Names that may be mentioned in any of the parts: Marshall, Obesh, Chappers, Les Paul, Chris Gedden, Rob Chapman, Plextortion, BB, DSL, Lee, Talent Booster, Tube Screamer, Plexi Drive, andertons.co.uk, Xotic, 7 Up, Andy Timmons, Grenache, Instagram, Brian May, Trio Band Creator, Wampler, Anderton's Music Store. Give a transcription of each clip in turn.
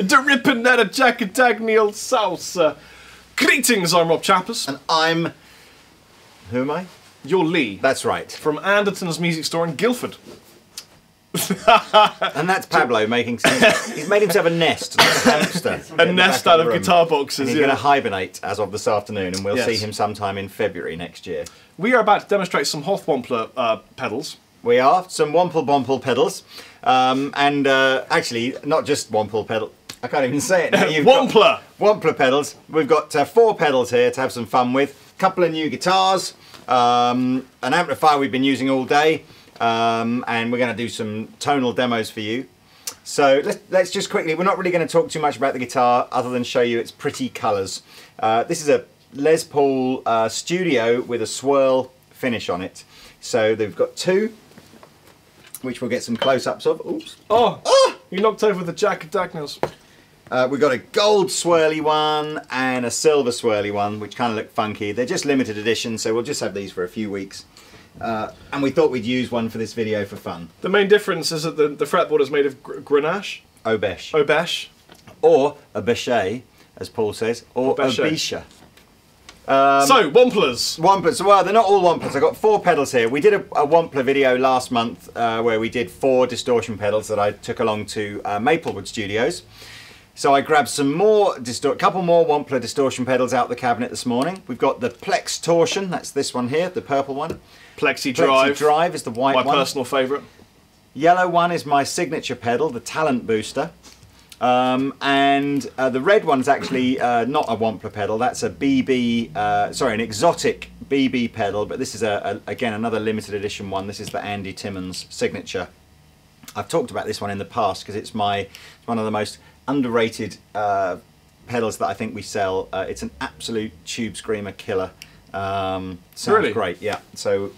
Derippin' that a jack dagneel salsa. Greetings, I'm Rob Chappers. And I'm... Who am I? You're Lee. That's right. From Anderton's Music Store in Guildford. And that's Pablo making sense. He's made himself a nest. A nest out of guitar boxes. He's going to hibernate as of this afternoon, and we'll see him sometime in February next year. We are about to demonstrate some Hoth Wampler pedals. We are. Some Wample Bomple pedals. And actually, not just Wample pedal. I can't even say it now. Wampler! Wampler pedals. We've got 4 pedals here to have some fun with. A couple of new guitars, an amplifier we've been using all day. And we're going to do some tonal demos for you. So let's just quickly, we're not really going to talk too much about the guitar other than show you its pretty colours. This is a Les Paul Studio with a swirl finish on it. So they've got 2, which we'll get some close-ups of. Oops. Oh, ah! You knocked over the jack of dagnels. We've got a gold swirly one and a silver swirly one, which kind of look funky. They're just limited edition, so we'll just have these for a few weeks. And we thought we'd use one for this video for fun. The main difference is that the fretboard is made of Grenache. Obesh. Obesh. Or Obesh, as Paul says, or Obesha. So, Wamplers. Wamplers. So, well, they're not all Wamplers. I've got 4 pedals here. We did a Wampler video last month where we did 4 distortion pedals that I took along to Maplewood Studios. So I grabbed some more, couple more Wampler distortion pedals out the cabinet this morning. We've got the Plextortion, that's this one here, the purple one. Plexi Drive. Plexi Drive is the white one. My personal favourite. Yellow one is my signature pedal, the Talent Booster. And the red one's actually not a Wampler pedal, that's a BB, sorry, an Xotic BB pedal, but this is, again, another limited edition one. This is the Andy Timmons signature. I've talked about this one in the past because it's one of the most underrated pedals that I think we sell. It's an absolute Tube Screamer killer. Sounds really great, yeah. So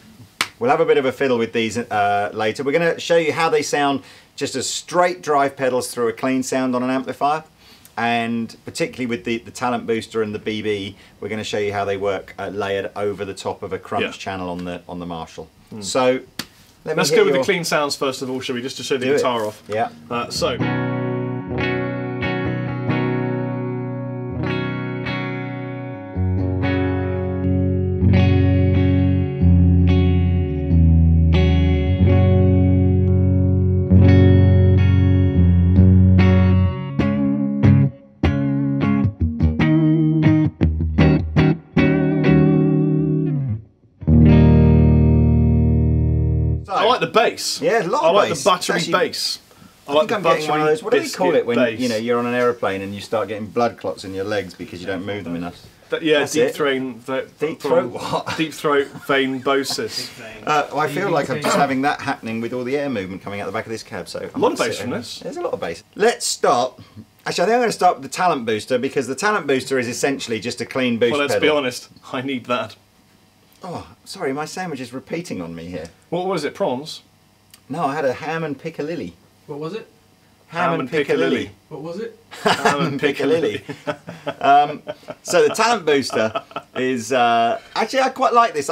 we'll have a bit of a fiddle with these later. We're going to show you how they sound just as straight drive pedals through a clean sound on an amplifier. And particularly with the Talent Booster and the BB, we're going to show you how they work layered over the top of a crunch channel on the Marshall. Mm. So let's go with the clean sounds first of all, shall we, just to show the guitar off. Yeah. So. The bass. Yeah, a lot of bass. I like the buttery bass. I like the buttery bass. What do you call it when you know you're on an aeroplane and you start getting blood clots in your legs because you don't move them enough? Yeah, deep throat. Deep throat. What? Deep throat vein-bosis. I feel like I'm just having that happening with all the air movement coming out the back of this cab. So a lot of bass from this. There's a lot of bass. Let's start. Actually, I think I'm going to start with the Talent Booster because the Talent Booster is essentially just a clean boost pedal. Well, let's be honest. I need that. Oh, sorry, my sandwich is repeating on me here. What was it, prawns? No, I had a ham and piccalilli. What was it? Ham and piccalilli. What was it? Ham and piccalilli. So the Talent Booster is... actually, I quite like this.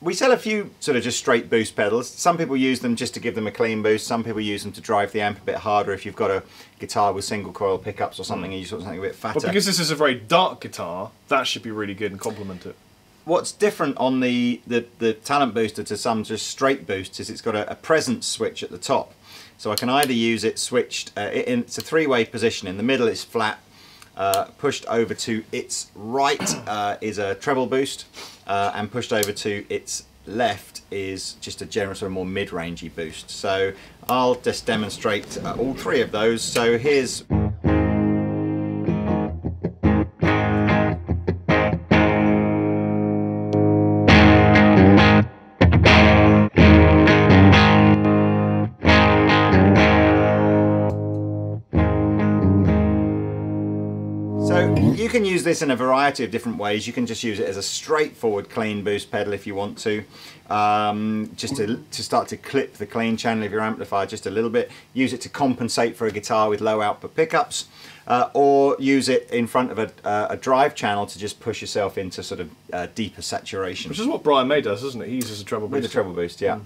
We sell a few sort of just straight boost pedals. Some people use them just to give them a clean boost. Some people use them to drive the amp a bit harder if you've got a guitar with single coil pickups or something and you sort of something a bit fatter. But because this is a very dark guitar, that should be really good and complement it. What's different on the Talent Booster to some just straight boosts is it's got a presence switch at the top. So I can either use it switched, it's a 3-way position. In the middle it's flat, pushed over to its right is a treble boost, and pushed over to its left is just a generous or more mid-rangey boost. So I'll just demonstrate all 3 of those. So here's... You can use this in a variety of different ways. You can just use it as a straightforward clean boost pedal if you want to, just to start to clip the clean channel of your amplifier just a little bit. Use it to compensate for a guitar with low output pickups, or use it in front of a drive channel to just push yourself into sort of deeper saturation. Which is what Brian May does, isn't it? He uses a treble boost. With a treble boost, yeah.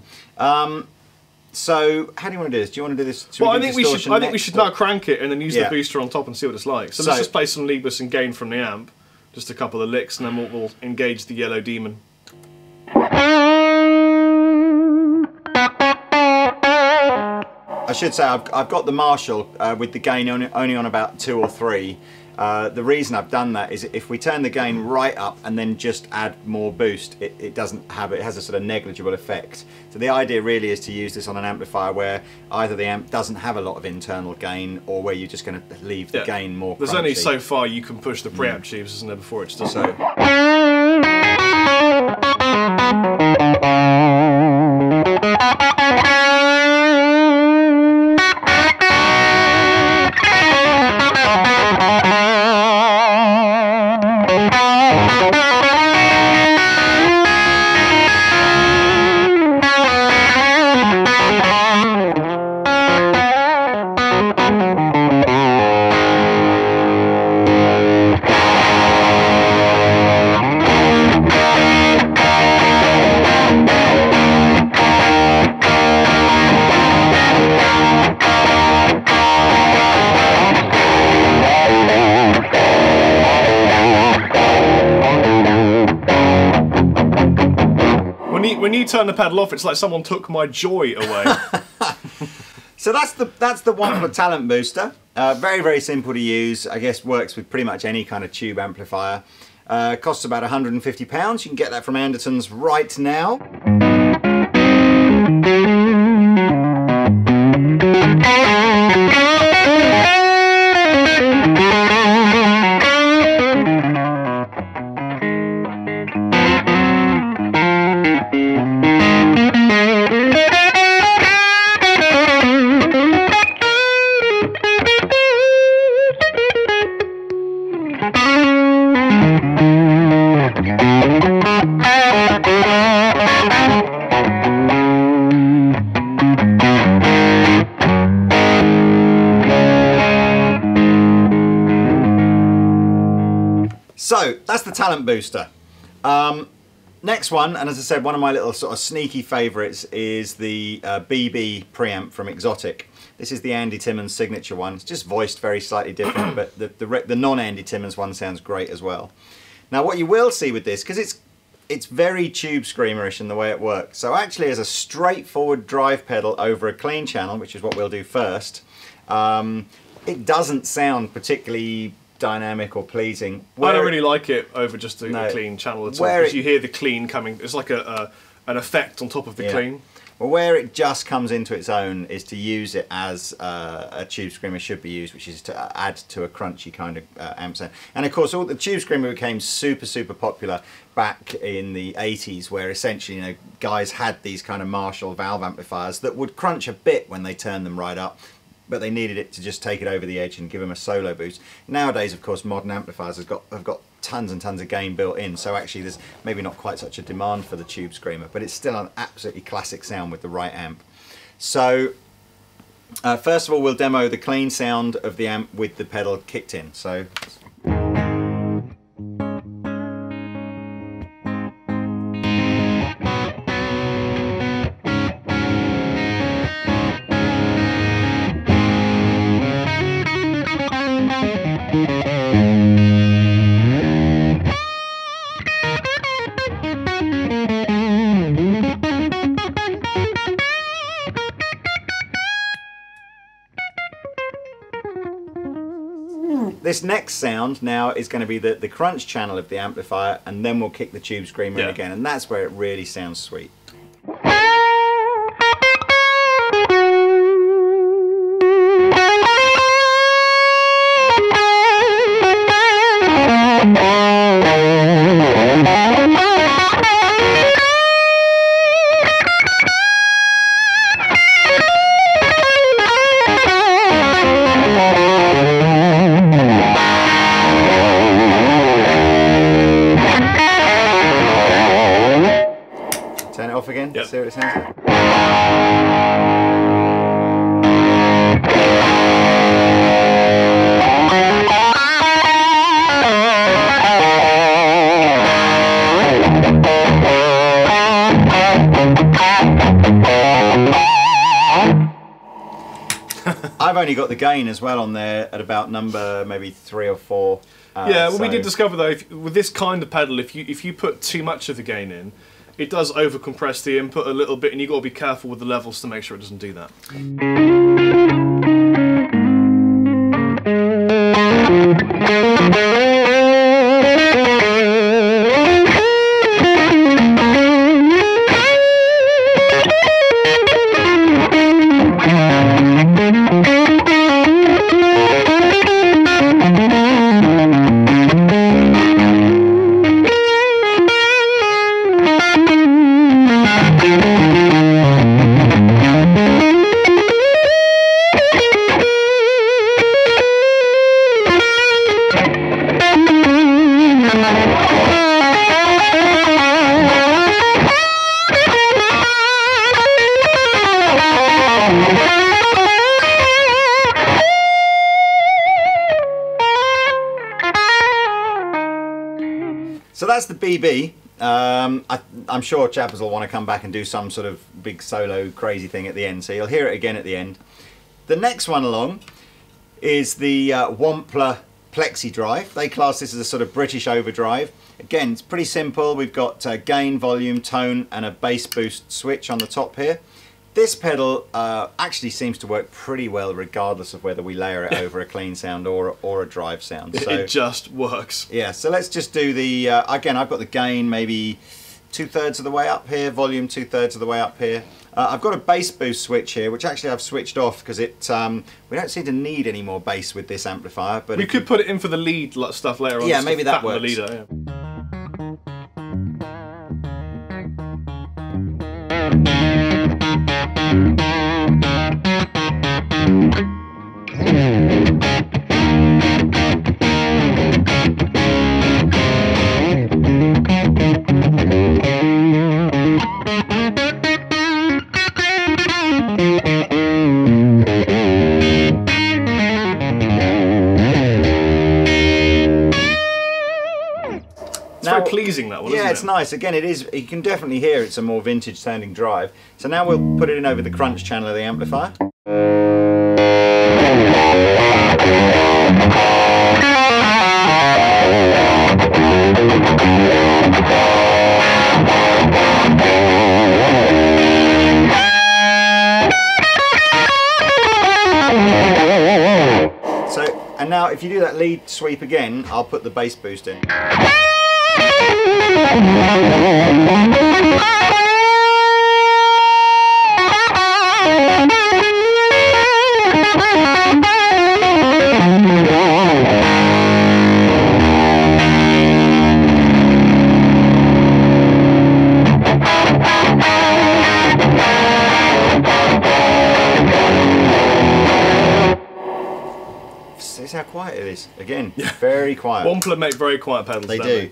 So how do you want to do this? Do you want to do this? Well, I think we should now crank it and then use the booster on top and see what it's like. So let's just play some Libus and Gain from the amp. Just a couple of licks and then we'll engage the yellow demon. I should say I've got the Marshall with the gain only on about 2 or 3. The reason I've done that is if we turn the gain right up and then just add more boost, it doesn't have, it has a sort of negligible effect. So the idea really is to use this on an amplifier where either the amp doesn't have a lot of internal gain or where you're just going to leave the gain more crunchy. There's only so far you can push the preamp tubes, isn't there, before it's dissolved. When you turn the pedal off, it's like someone took my joy away. So that's the Wampler Talent Booster. Very, very simple to use. I guess works with pretty much any kind of tube amplifier. Costs about £150. You can get that from Anderton's right now. So that's the Talent Booster. Next one, and as I said, one of my little sort of sneaky favourites is the BB preamp from Xotic. This is the Andy Timmons signature one. It's just voiced very slightly different, but the non-Andy Timmons one sounds great as well. Now what you will see with this, because it's very Tube Screamerish in the way it works. So actually as a straightforward drive pedal over a clean channel, which is what we'll do first, it doesn't sound particularly dynamic or pleasing. I don't really like it over just a clean channel at all, because you hear the clean coming, it's like an effect on top of the clean. Well, where it just comes into its own is to use it as a Tube Screamer should be used, which is to add to a crunchy kind of amp sound. And of course, all the Tube Screamer became super, super popular back in the 80s, where essentially, you know, guys had these kind of Marshall valve amplifiers that would crunch a bit when they turned them right up, but they needed it to just take it over the edge and give them a solo boost. Nowadays, of course, modern amplifiers have got tons and tons of gain built in, so actually there's maybe not quite such a demand for the Tube Screamer, but it's still an absolutely classic sound with the right amp. So, first of all, we'll demo the clean sound of the amp with the pedal kicked in. So. This next sound now is going to be the crunch channel of the amplifier, and then we'll kick the Tube Screamer in again, and that's where it really sounds sweet. See what it sounds like. only got the gain as well on there at about number maybe 3 or 4. Yeah, well, so we did discover though, if, with this kind of pedal, if you put too much of the gain in, it does overcompress the input a little bit, and you've got to be careful with the levels to make sure it doesn't do that. So that's the BB. I'm sure Chappers will want to come back and do some sort of big solo crazy thing at the end, so you'll hear it again at the end. The next one along is the Wampler Plexi Drive. They class this as a sort of British overdrive. Again, it's pretty simple. We've got gain, volume, tone and a bass boost switch on the top here. This pedal actually seems to work pretty well regardless of whether we layer it over a clean sound or a drive sound. So, it just works. Yeah, so let's just do the, again, I've got the gain maybe 2/3 of the way up here, volume 2/3 of the way up here. I've got a bass boost switch here, which actually I've switched off because it we don't seem to need any more bass with this amplifier. But we could put it in for the lead stuff later on. Yeah, maybe that works. The leader, yeah. Pleasing that one, yeah, isn't it? It's nice. Again, it is. You can definitely hear it's a more vintage sounding drive. So now we'll put it in over the crunch channel of the amplifier. So, and now if you do that lead sweep again, I'll put the bass boost in. This is how quiet it is. Again, very quiet. Wampler make very quiet pedals. They do.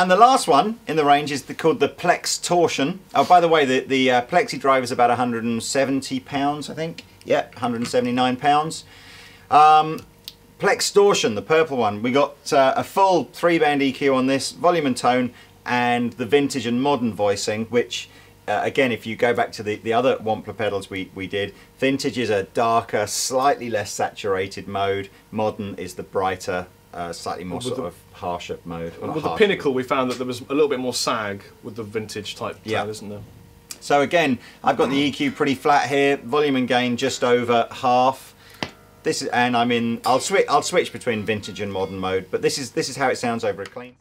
And the last one in the range is called the Plextortion. Oh, by the way, the Plexi Drive is about £170, I think. Yep, £179. Plextortion, the purple one. We got a full 3-band EQ on this, volume and tone, and the vintage and modern voicing, which, again, if you go back to the other Wampler pedals we did, vintage is a darker, slightly less saturated mode. Modern is the brighter, slightly more sort of harsher mode. With the Pinnacle, we found that there was a little bit more sag with the vintage type sound, isn't there? So again, I've got the EQ pretty flat here, volume and gain just over half. This is, and I'm in. I'll switch between vintage and modern mode, but this is how it sounds over a clean.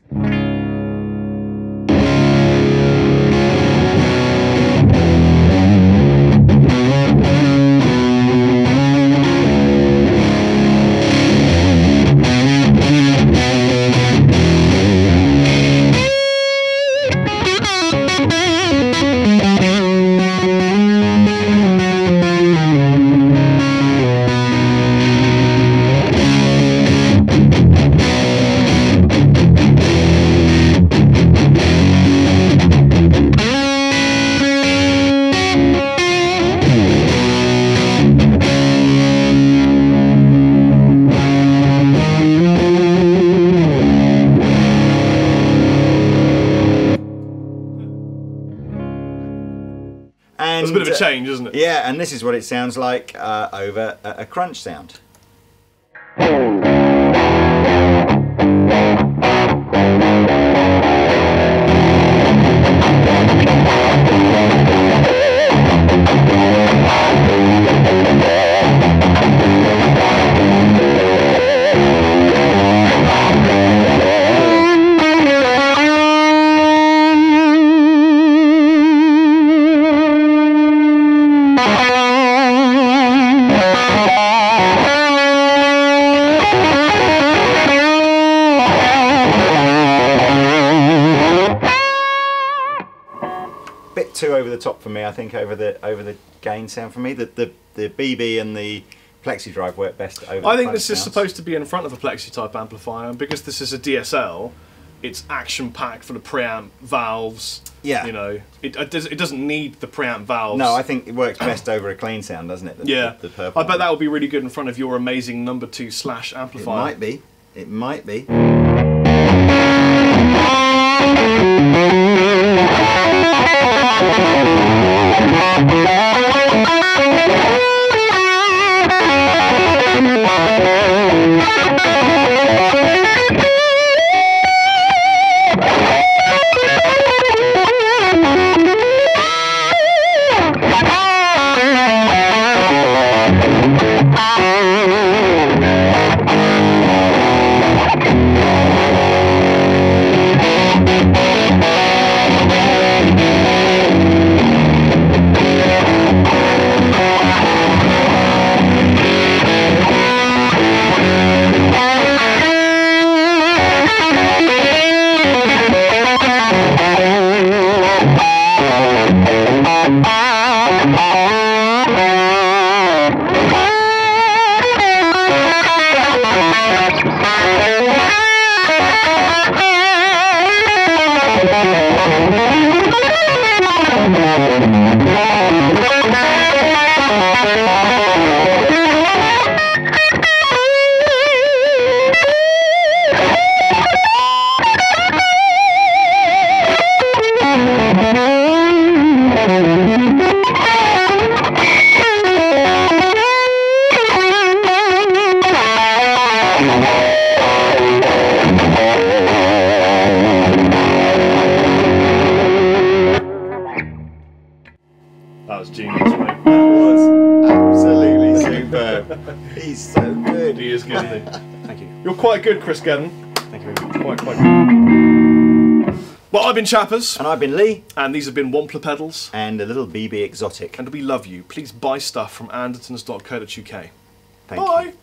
It's a bit of a change, isn't it? Yeah, and this is what it sounds like over a crunch sound. Too over the top for me, I think. Over the gain sound for me, the BB and the Plexi Drive work best over. I think this is supposed to be in front of a Plexi type amplifier, and because this is a DSL, it's action packed full of preamp valves. Yeah, you know, it doesn't need the preamp valves. No, I think it works best over a clean sound, doesn't it? The purple. I bet that would be really good in front of your amazing number 2 slash amplifier. It might be. It might be. Quite good, Chris Gedden. Thank you very much. Quite good. Well, I've been Chappers. And I've been Lee. And these have been Wampler pedals. And a little BB Xotic. And we love you. Please buy stuff from andertons.co.uk. Bye. You.